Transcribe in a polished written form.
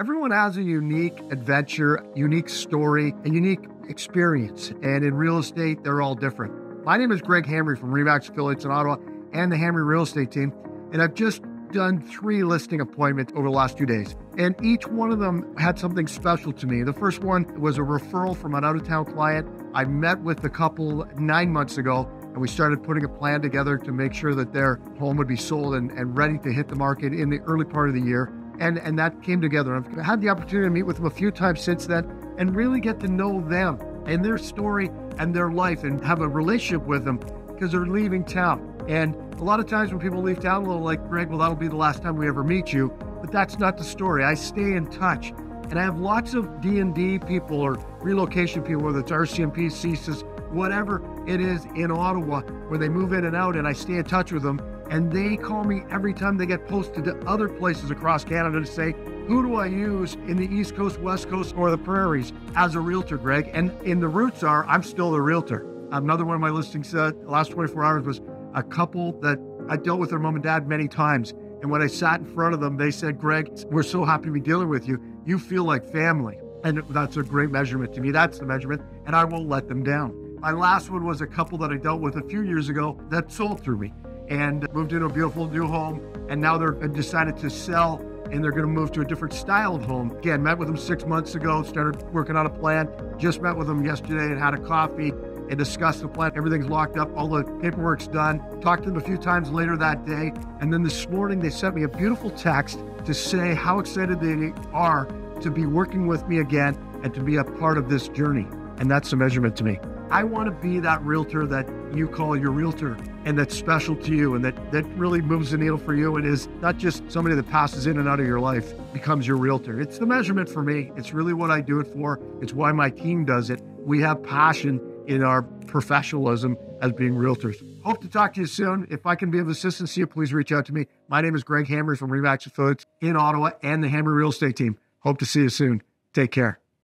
Everyone has a unique adventure, unique story, and unique experience. And in real estate, they're all different. My name is Greg Hamre from RE/MAX Affiliates in Ottawa and the Hamre Real Estate Team. And I've just done 3 listing appointments over the last 2 days. And each one of them had something special to me. The first one was a referral from an out-of-town client. I met with the couple 9 months ago, and we started putting a plan together to make sure that their home would be sold and ready to hit the market in the early part of the year. And that came together. I've had the opportunity to meet with them a few times since then and really get to know them and their story and their life and have a relationship with them because they're leaving town. And a lot of times when people leave town, a little like, Greg, well, that'll be the last time we ever meet you. But that's not the story. I stay in touch. And I have lots of DND people or relocation people, whether it's RCMP, CSIS, whatever it is in Ottawa, where they move in and out, and I stay in touch with them. And they call me every time they get posted to other places across Canada to say, who do I use in the East Coast, West Coast, or the Prairies as a realtor, Greg? And in the roots are, I'm still the realtor. Another one of my listings said, the last 24 hours was a couple that I dealt with their mom and dad many times. And when I sat in front of them, they said, Greg, we're so happy to be dealing with you. You feel like family. And that's a great measurement to me. That's the measurement. And I won't let them down. My last one was a couple that I dealt with a few years ago that sold through me and moved into a beautiful new home. And now they're decided to sell and they're gonna move to a different style of home. Again, met with them 6 months ago, started working on a plan. Just met with them yesterday and had a coffee and discussed the plan. Everything's locked up, all the paperwork's done. Talked to them a few times later that day. And then this morning they sent me a beautiful text to say how excited they are to be working with me again and to be a part of this journey. And that's the measurement to me. I want to be that realtor that you call your realtor and that's special to you and that really moves the needle for you and is not just somebody that passes in and out of your life, becomes your realtor. It's the measurement for me. It's really what I do it for. It's why my team does it. We have passion in our professionalism as being realtors. Hope to talk to you soon. If I can be of assistance to you, please reach out to me. My name is Greg Hamre from RE/MAX Affiliates in Ottawa and the Hamre Real Estate Team. Hope to see you soon. Take care.